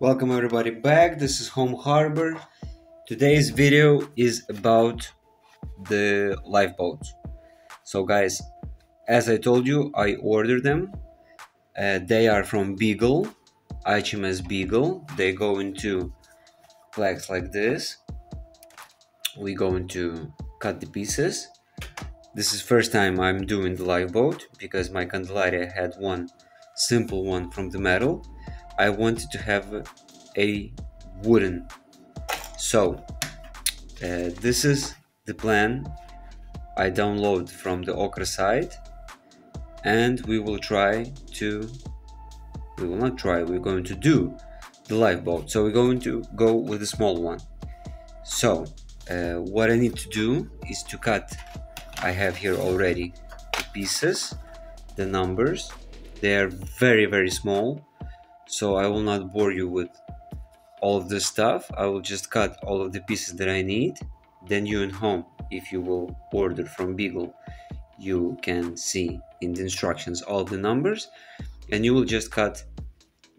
Welcome everybody back. This is Home Harbour. Today's video is about the lifeboat. So guys, as I told you, I ordered them. They are from Beagle, HMS Beagle. They go into flags like this. We're going to cut the pieces. This is first time I'm doing the lifeboat because my Candelaria had one simple one from the metal. I wanted to have a wooden, so this is the plan I download from the Occre site, and we're going to do the lifeboat. So we're going to go with the small one. So what I need to do is to cut. I have here already the pieces, the numbers. They are very, very small. So I will not bore you with all of this stuff. I will just cut all of the pieces that I need. Then you at home, if you will order from Beagle, you can see in the instructions all the numbers, and you will just cut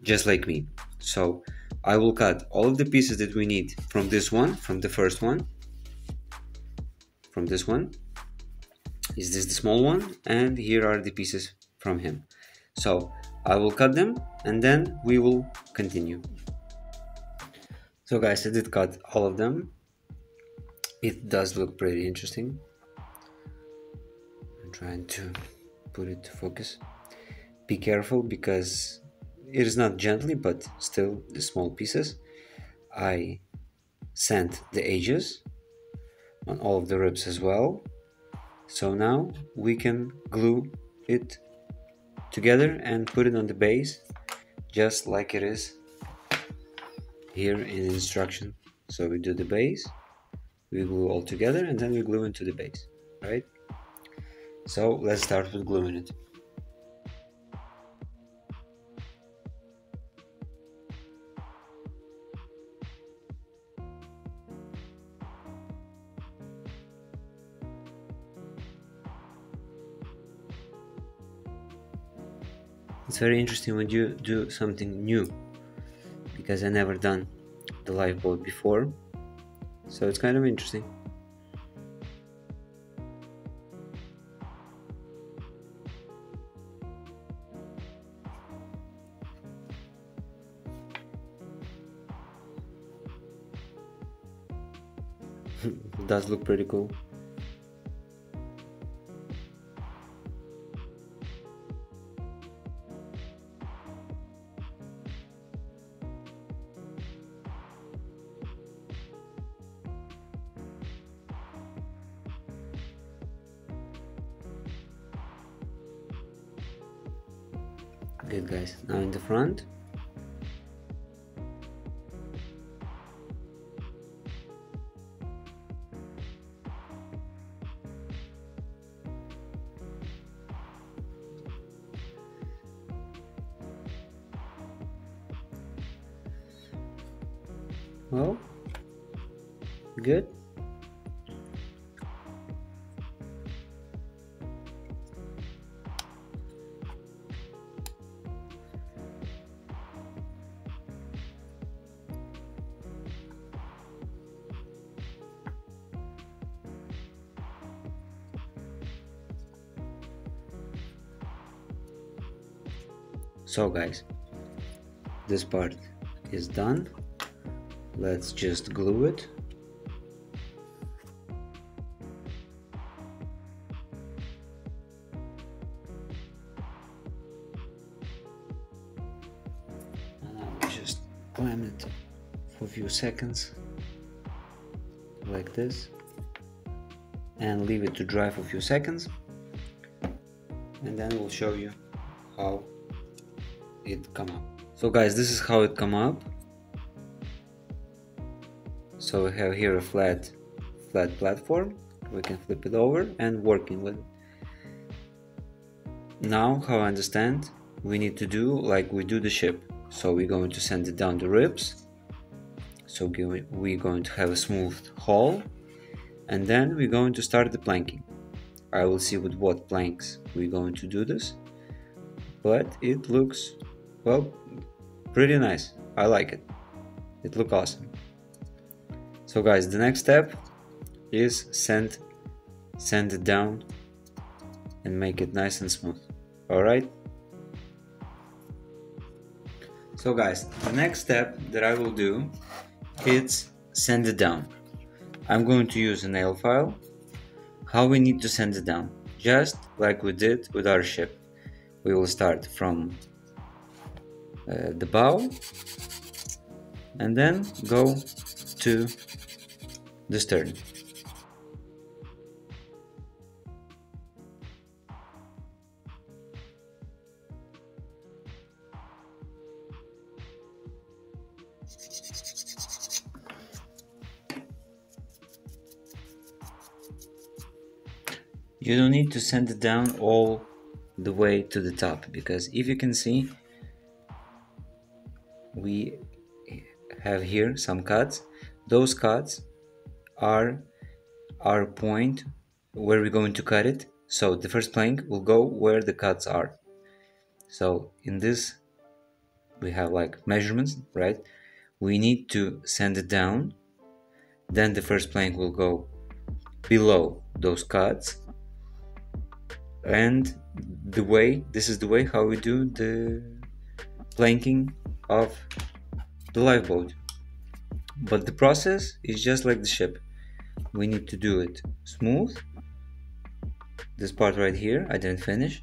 just like me. So I will cut all of the pieces that we need from this one, from the first one, from this one. Is this the small one? And here are the pieces from him. So I will cut them and then we will continue. So guys, I did cut all of them. It does look pretty interesting. I'm trying to put it to focus. Be careful because it is not gently, but still the small pieces. I sand the edges on all of the ribs as well. So now we can glue it together and put it on the base just like it is here in the instruction. So we do the base, we glue all together, and then we glue into the base, right? So let's start with gluing it. It's very interesting when you do something new, because I never done the lifeboat before, so it's kind of interesting. It does look pretty cool. Good guys, now in the front. Well, good. So guys, this part is done. Let's just glue it. And I will just clamp it for a few seconds, like this, and leave it to dry for a few seconds. And then we'll show you how it come up. So guys, this is how it come up. So we have here a flat platform. We can flip it over and working with it. Now how I understand, we need to do like we do the ship. So we're going to send it down the ribs. So we're going to have a smooth hull, and then we're going to start the planking. I will see with what planks we're going to do this, but it looks, well, pretty nice. I like it. it look awesome. So guys, the next step is sand it down and make it nice and smooth. Alright? So guys, the next step that I will do is sand it down. I'm going to use a nail file. How we need to sand it down? Just like we did with our ship. We will start from the bow and then go to the stern. You don't need to sand it down all the way to the top, because if you can see, we have here some cuts. Those cuts are our point where we're going to cut it. So the first plank will go where the cuts are. So in this we have like measurements, right? We need to sand it down, then the first plank will go below those cuts. And the way, this is the way how we do the planking of the lifeboat. But the process is just like the ship. We need to do it smooth. This part right here, I didn't finish.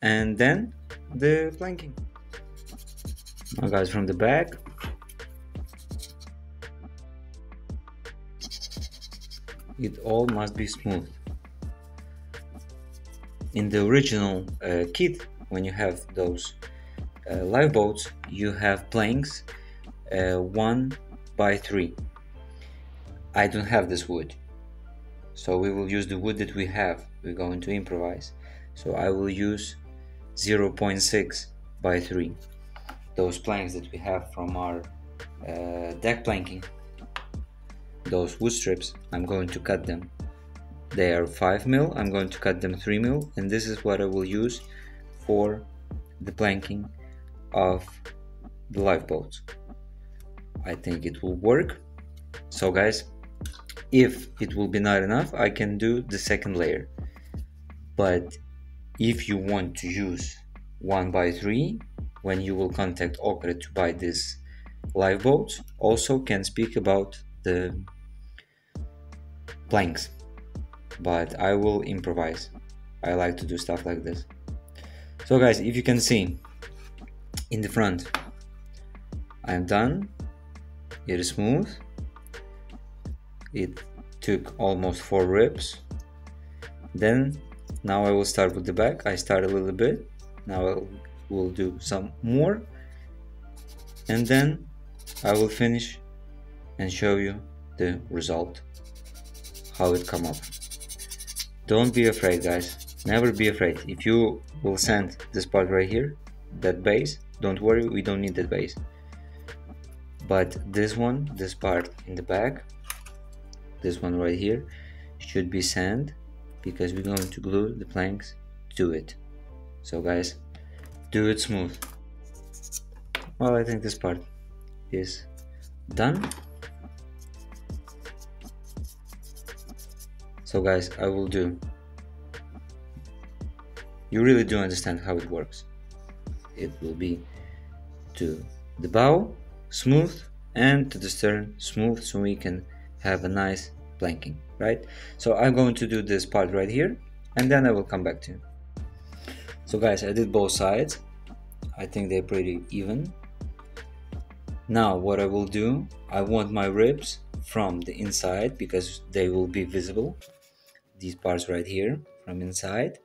And then the planking. Now guys, from the back. It all must be smooth. In the original kit, when you have those lifeboats, you have planks 1 by 3. I don't have this wood, so we will use the wood that we have. We're going to improvise, so I will use 0.6 by 3. Those planks that we have from our deck planking, those wood strips, I'm going to cut them. They are 5 mil, I'm going to cut them 3 mil, and this is what I will use for the planking of the lifeboat. I think it will work. So guys, if it will be not enough, I can do the second layer. But if you want to use 1 by 3, when you will contact Occre to buy this lifeboat, also can speak about the planks. But I will improvise. I like to do stuff like this. So guys, if you can see in the front, I'm done. It is smooth. It took almost 4 ribs. Then now I will start with the back. I start a little bit. Now I will do some more, and then I will finish and show you the result, how it come up. Don't be afraid, guys. Never be afraid. If you will sand this part right here, that base, don't worry, we don't need that base. But this one, this part in the back, this one right here, should be sand, because we're going to glue the planks to it. So guys, do it smooth. Well, I think this part is done. So guys, I will do. You really do understand how it works. It will be to the bow, smooth, and to the stern, smooth, so we can have a nice planking, right? So I'm going to do this part right here, and then I will come back to you. So guys, I did both sides. I think they're pretty even. Now what I will do, I want my ribs from the inside, because they will be visible. These parts right here from inside,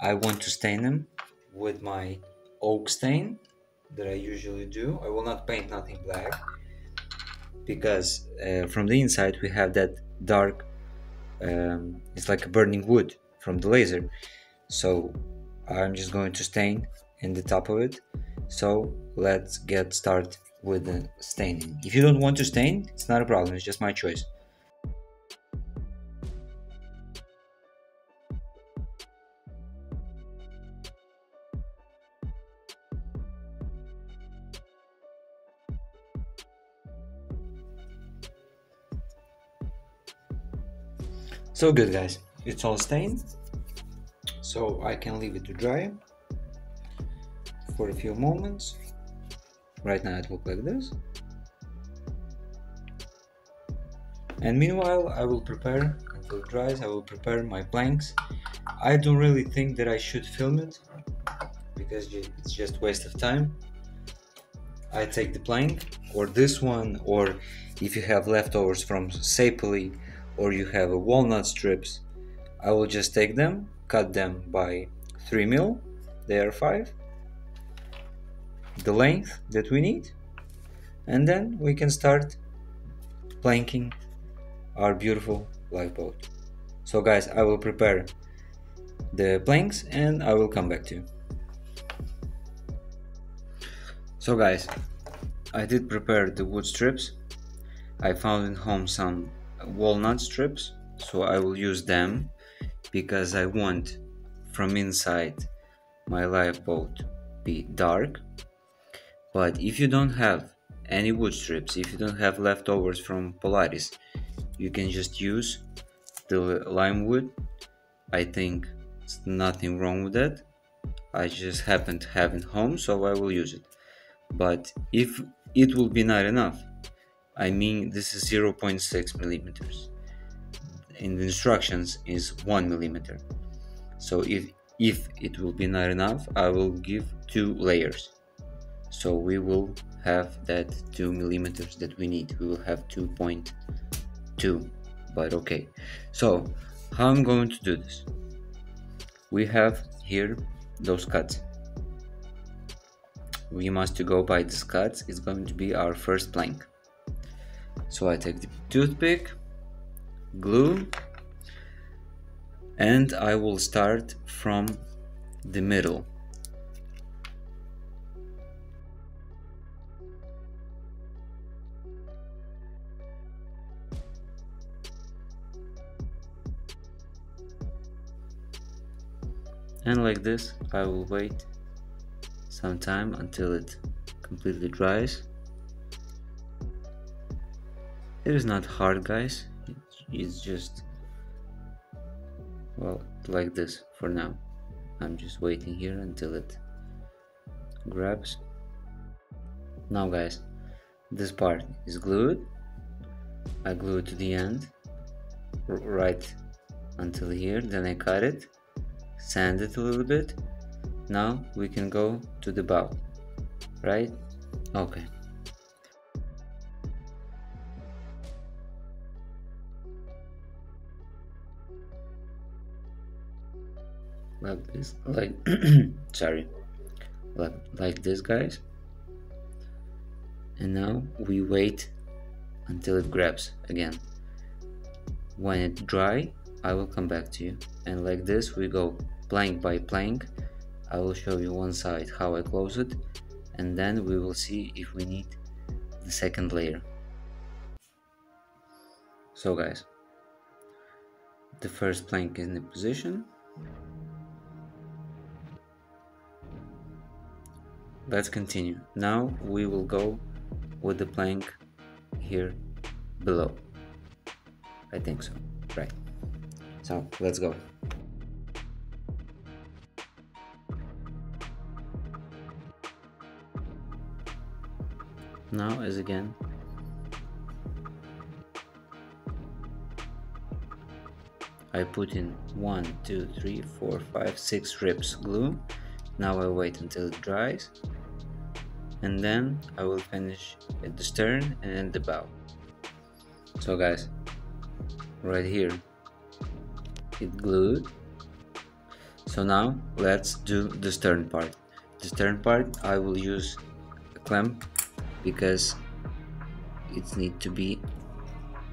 I want to stain them with my oak stain that I usually do. I will not paint nothing black, because from the inside we have that dark, it's like a burning wood from the laser. So I'm just going to stain in the top of it. So let's get started with the staining. If you don't want to stain, it's not a problem, it's just my choice. So good, guys, it's all stained, so I can leave it to dry for a few moments. Right now it looks like this, and meanwhile I will prepare, until it dries, I will prepare my planks. I don't really think that I should film it because it's just waste of time. I take the plank, or this one, or if you have leftovers from sapele, or you have walnut strips, I will just take them, cut them by 3 mil, they are 5, the length that we need, and then we can start planking our beautiful lifeboat. So guys, I will prepare the planks and I will come back to you. So guys, I did prepare the wood strips. I found at home some walnut strips, so I will use them because I want from inside my lifeboat to be dark. But if you don't have any wood strips, if you don't have leftovers from Polaris, you can just use the lime wood. I think it's nothing wrong with that. I just happen to have it home, so I will use it. But if it will be not enough, I mean, this is 0.6 millimeters. In the instructions is 1 millimeter. So if it will be not enough, I will give 2 layers. So we will have that 2 millimeters that we need. We will have 2.2, but okay. So how I'm going to do this? We have here those cuts. We must go by these cuts. It's going to be our first plank. So I take the toothpick, glue, and I will start from the middle. And like this, I will wait some time until it completely dries. It is not hard, guys, it's just, well, like this for now. I'm just waiting here until it grabs. Now guys, this part is glued. I glue it to the end, right until here, then I cut it, sand it a little bit. Now we can go to the bow, right? Okay. Like this, like sorry, like this, guys. And now we wait until it grabs again. When it dry, I will come back to you. And like this we go plank by plank. I will show you one side how I close it, and then we will see if we need the second layer. So guys, the first plank is in the position. Let's continue. Now we will go with the plank here below. I think so, right? So let's go. Now is again. I put in 1, 2, 3, 4, 5, 6 strips glue. Now I wait until it dries, and then I will finish at the stern and at the bow. So guys, right here it glued. So now let's do the stern part. The stern part I will use a clamp, because it needs to be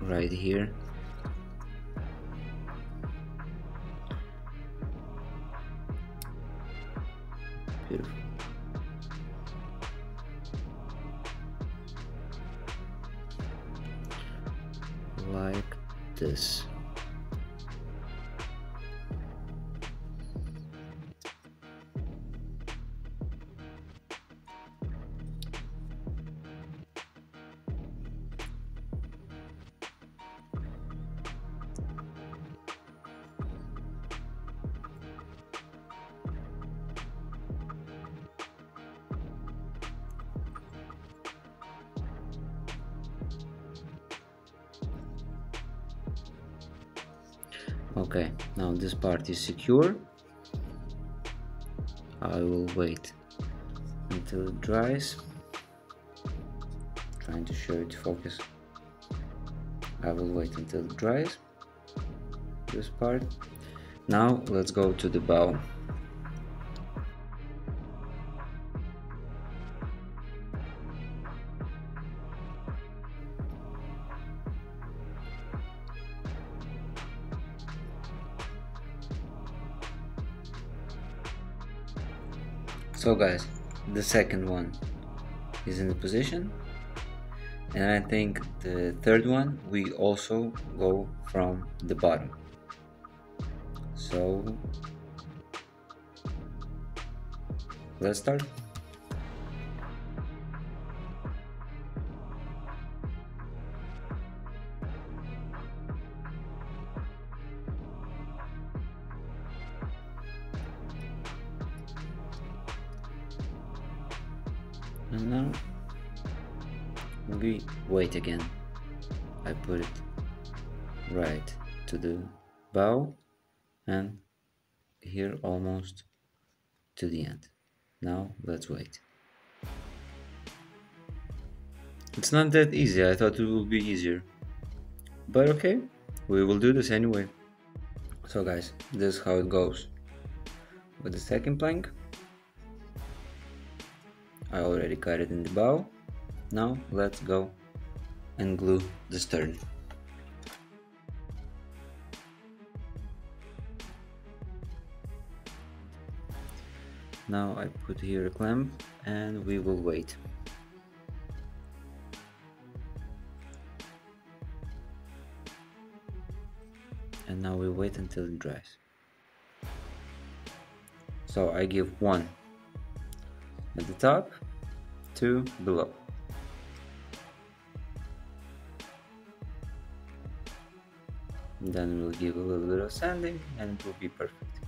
right here. Beautiful. Like this. Okay, now this part is secure. I will wait until it dries. I'm trying to show it focus. I will wait until it dries, this part. Now let's go to the bow. So guys, the second one is in the position, and I think the third one we also go from the bottom. So let's start. And now we wait again. I put it right to the bow and here almost to the end. Now let's wait. It's not that easy. I thought it would be easier, but okay, we will do this anyway. So guys, this is how it goes with the second plank. I already cut it in the bow. Now let's go and glue the stern. Now I put here a clamp and we will wait. And now we wait until it dries. So I give one at the top, two below. And then we'll give a little bit of sanding and it will be perfect.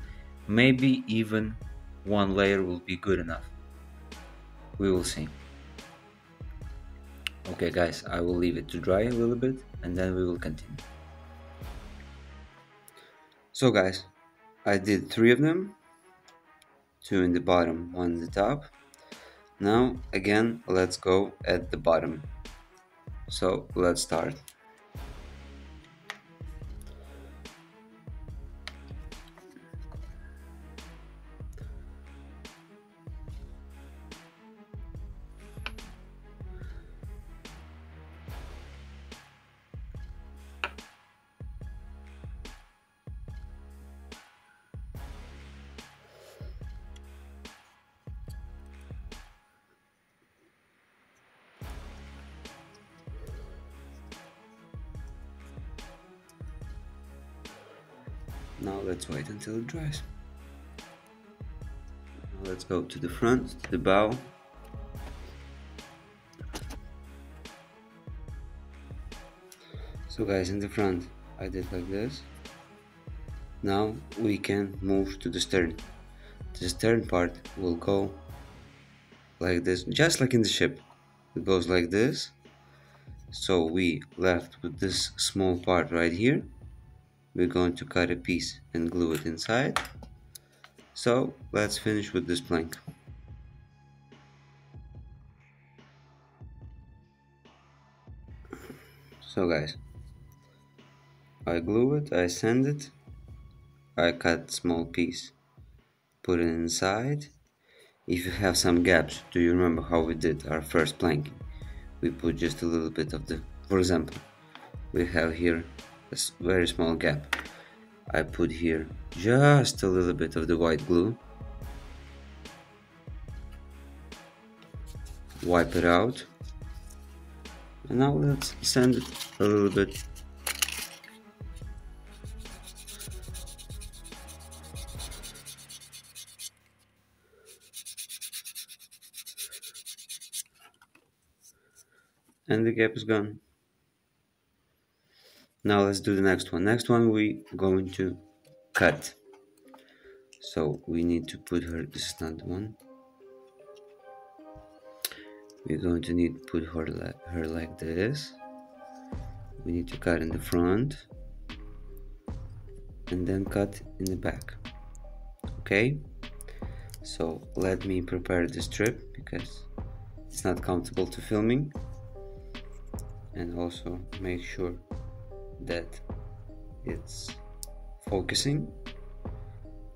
Maybe even one layer will be good enough. We will see. Okay guys, I will leave it to dry a little bit and then we will continue. So guys, I did three of them. Two in the bottom, one in the top. Now again, let's go at the bottom. So let's start. Now let's wait until it dries. Let's go to the front, to the bow. So guys, in the front I did like this. Now we can move to the stern. The stern part will go like this, just like in the ship. It goes like this. So we left with this small part right here. We're going to cut a piece and glue it inside. So let's finish with this plank. So guys, I glue it, I sand it, I cut small piece, put it inside. If you have some gaps, do you remember how we did our first planking? We put just a little bit of the, for example, we have here a very small gap. I put here just a little bit of the white glue, wipe it out, and now let's sand it a little bit. And the gap is gone. Now let's do the next one. Next one we going to cut. So we need to put her, this is not the one. We're going to need to put her like this. We need to cut in the front. and then cut in the back. Okay, so let me prepare the strip because it's not comfortable to filming, and also make sure that it's focusing.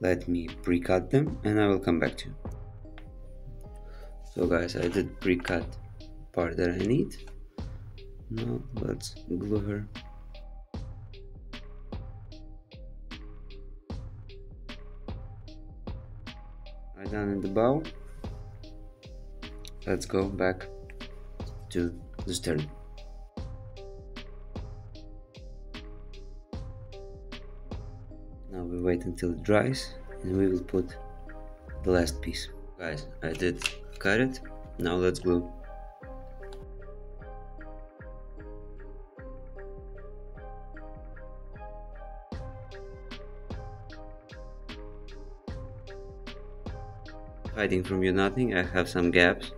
Let me pre-cut them and I will come back to you. So guys, I did pre-cut part that I need. Now let's glue her. I'm done in the bow. Let's go back to the stern. Now we wait until it dries and we will put the last piece. Guys, I did cut it. Now let's glue. Hiding from you nothing, I have some gaps.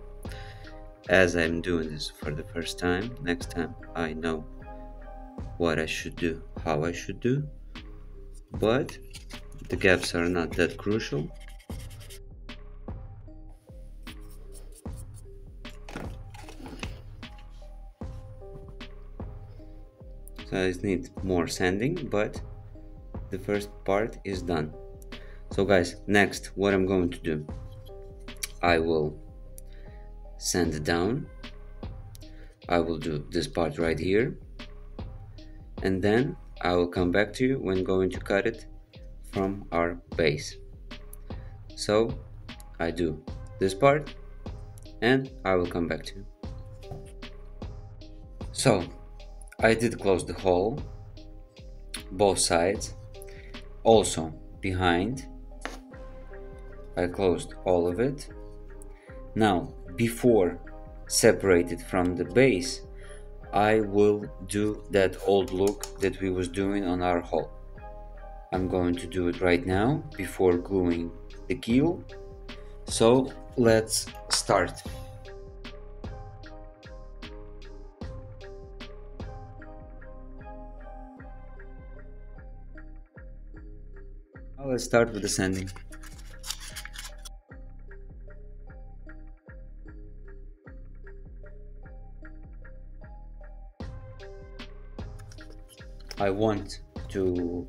As I'm doing this for the first time, next time I know what I should do, how I should do, but the gaps are not that crucial. So I need more sanding, but the first part is done. So guys, next what I'm going to do, I will sand it down, I will do this part right here, and then I will come back to you when going to cut it from our base. So I do this part and I will come back to you. So I did close the hole, both sides, also behind I closed all of it. Now before separated from the base, I will do that old look that we was doing on our hull. I'm going to do it right now before gluing the keel. So let's start. Now let's start with the sanding. I want to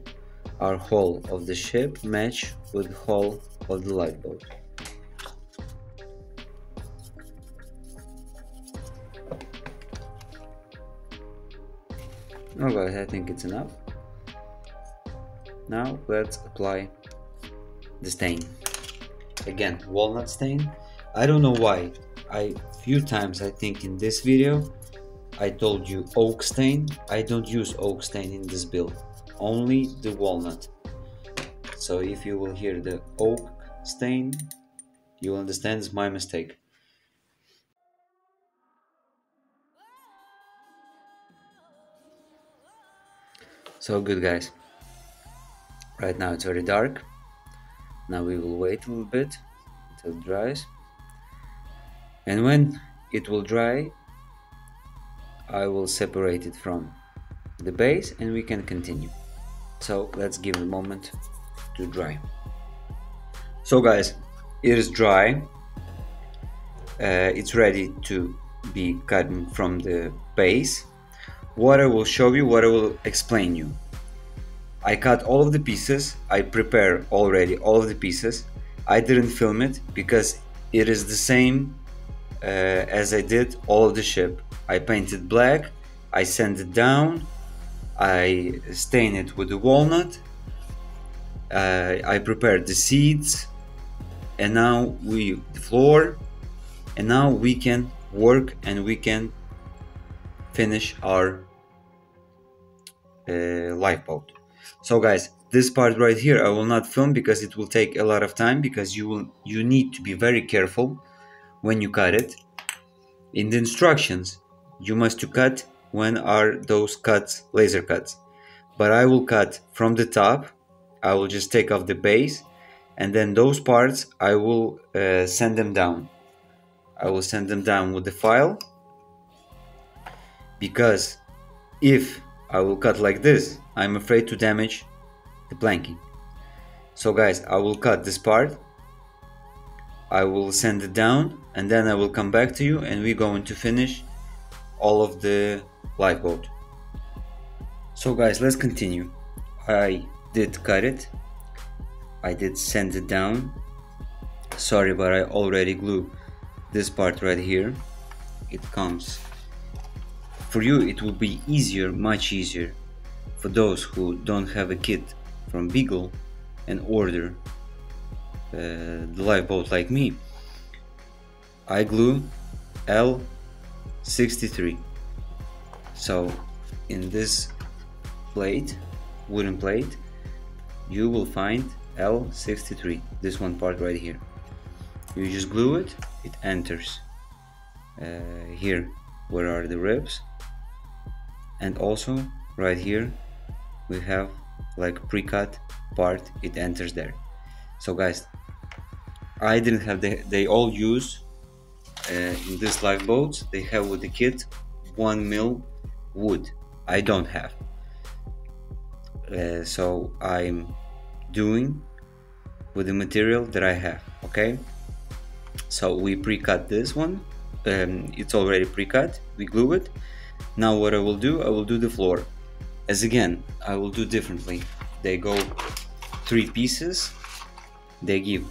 our hull of the ship match with the hull of the lifeboat. All right, I think it's enough. Now let's apply the stain. Again, walnut stain. I don't know why. I think in this video I told you oak stain. I don't use oak stain in this build, only the walnut. So if you will hear the oak stain, you will understand it's my mistake. So good guys, right now it's very dark. Now we will wait a little bit until it dries, and when it will dry I will separate it from the base and we can continue. So let's give it a moment to dry. So guys, it is dry. It's ready to be cut from the base. What I will show you, what I will explain you. I cut all of the pieces. I prepare already all of the pieces. I didn't film it because it is the same as I did all of the ship. I painted black, I sand it down, I stain it with the walnut, I prepared the seeds, and now the floor, and now we can work and we can finish our lifeboat. So guys, this part right here I will not film because it will take a lot of time, because you need to be very careful when you cut it. In the instructions you must to cut when are those cuts, laser cuts, but I will cut from the top. I will just take off the base, and then those parts I will sand them down. I will sand them down with the file, because if I will cut like this, I'm afraid to damage the planking. So guys, I will cut this part, I will send it down, and then I will come back to you and we're going to finish all of the lifeboat. So guys, let's continue. I did cut it, I did send it down. Sorry, but I already glue this part right here. It comes for you, it will be easier, much easier for those who don't have a kit from Beagle and order the lifeboat like me. I glue L63, so in this plate, wooden plate, you will find L63, this one part right here. You just glue it, it enters here where are the ribs, and also right here we have like pre-cut part, it enters there. So guys, I didn't have they all use in this lifeboats, they have with the kit 1 mil wood. I don't have, so I'm doing with the material that I have. Okay, so we pre-cut this one, it's already pre-cut, we glue it. Now what I will do the floor, as again I will do differently. They go 3 pieces, they give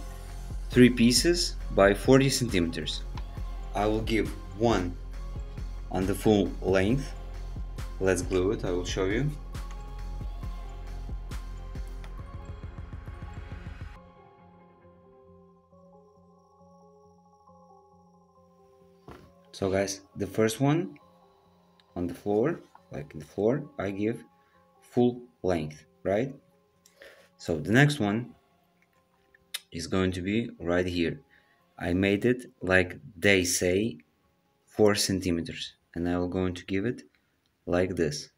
3 pieces by 40 centimeters. I will give one on the full length. Let's glue it, I will show you. So guys, the first one on the floor, like the floor, I give full length, right? So the next one is going to be right here. I made it like they say 4 centimeters, and I will going to give it like this.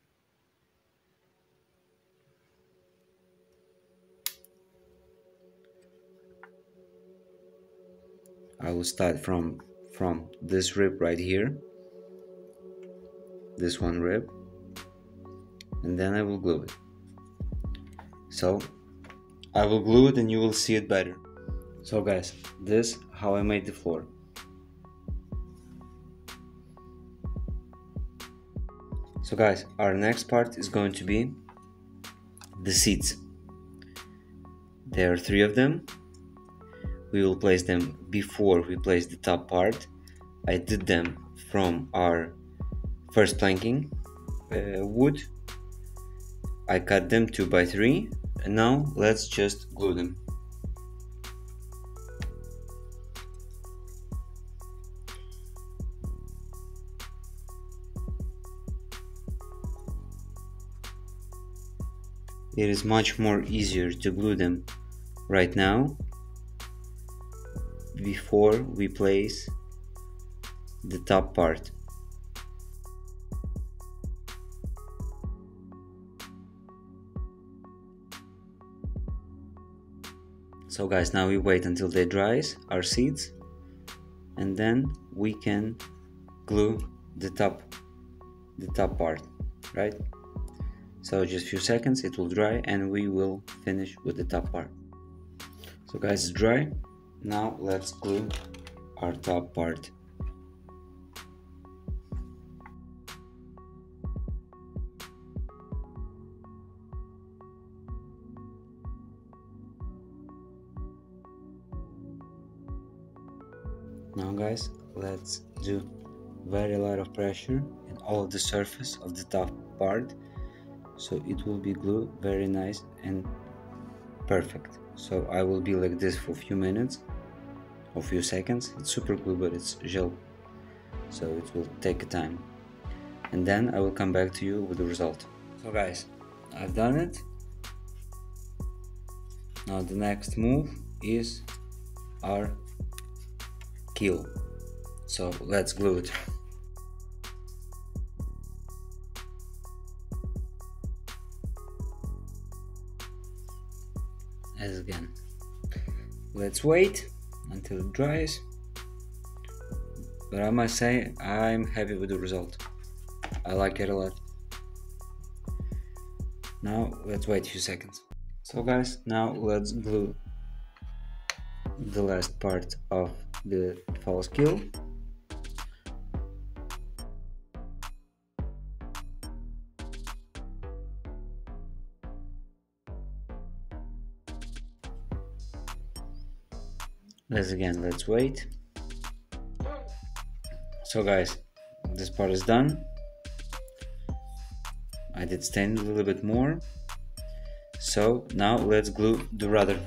I will start from this rib right here, this one rib, and then I will glue it. So I will glue it and you will see it better. So guys, this how I made the floor. So guys, our next part is going to be the seats. There are 3 of them. We will place them before we place the top part. I did them from our first planking wood. I cut them 2 by 3, and now let's just glue them. It is much more easier to glue them right now before we place the top part. So guys, now we wait until they dries, our seeds, and then we can glue the top part, right? So just a few seconds, it will dry, and we will finish with the top part. So guys, it's dry. Now let's glue our top part. Now guys, let's do very lot of pressure in all the surface of the top part, so it will be glued very nice and perfect. So I will be like this for a few minutes or few seconds. It's super glue, but it's gel, so it will take time, and then I will come back to you with the result. So guys, I've done it. Now the next move is our keel, so let's glue it. As again, let's wait until it dries, but I must say I'm happy with the result. I like it a lot. Now let's wait a few seconds. So guys, now let's glue the last part of the false keel. Let's wait. So guys, this part is done. I did stain a little bit more. So now let's glue the rudder.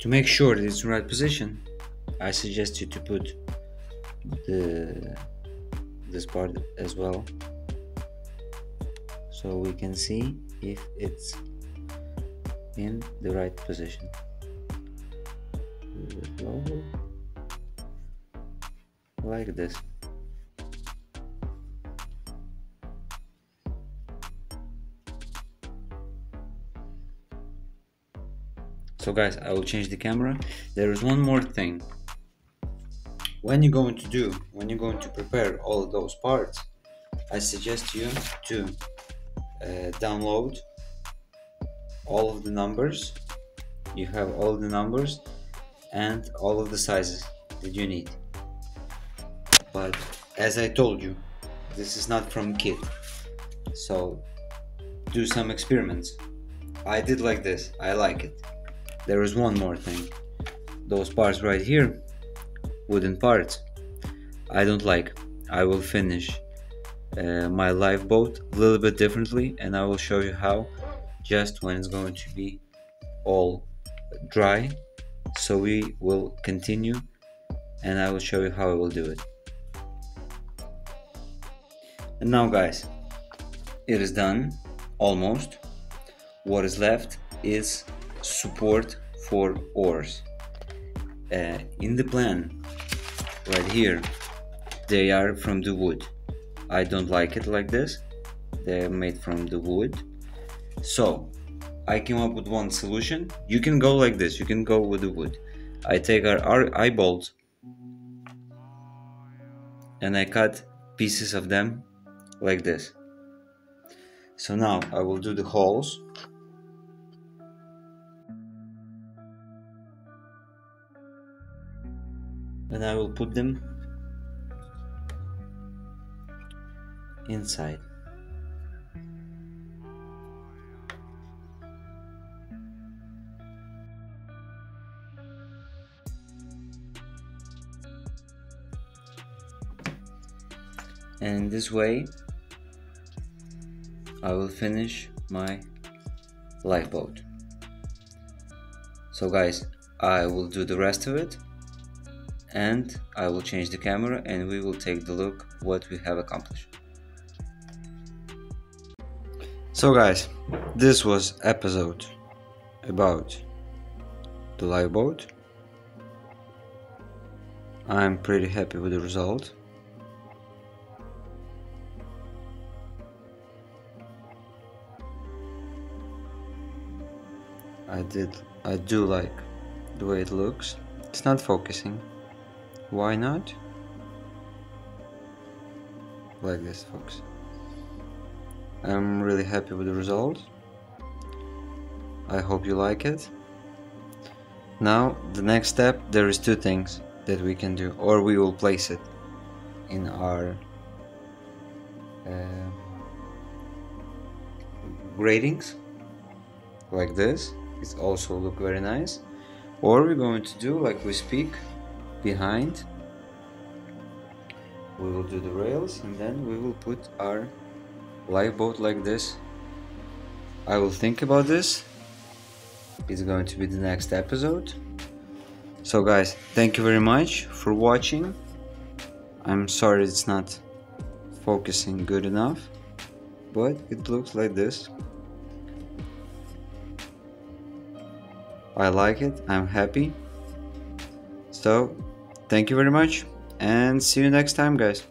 To make sure that it's in the right position, I suggest you to put this part as well, so we can see if it's in the right position. Like this. So guys, I will change the camera. There is one more thing. When you're going to prepare all of those parts, I suggest you to download all of the numbers. You have all the numbers and all of the sizes that you need. But as I told you, this is not from kit, so do some experiments. I did like this, I like it. There is one more thing. Those parts right here, wooden parts, I don't like. I will finish my lifeboat a little bit differently, and I will show you how just when it's going to be all dry. So we will continue and I will show you how I will do it. And now guys, it is done almost. What is left is support for oars. In the plan right here, they are from the wood. I don't like it like this. They are made from the wood. So I came up with one solution. You can go like this, you can go with the wood. I take our eyeballs and I cut pieces of them like this. So now I will do the holes. And I will put them inside. And this way I will finish my lifeboat. So guys, I will do the rest of it and I will change the camera and we will take a look what we have accomplished. So guys, this was episode about the lifeboat. I'm pretty happy with the result. I do like the way it looks. It's not focusing. Why not? Like this, folks. I'm really happy with the result. I hope you like it. Now the next step, there is two things that we can do, or we will place it in our gratings like this. It also looks very nice. Or we're going to do like we speak behind. We will do the rails and then we will put our lifeboat like this. I will think about this. It's going to be the next episode. So guys, thank you very much for watching. I'm sorry it's not focusing good enough, but it looks like this. I like it, I'm happy. So, thank you very much and see you next time, guys.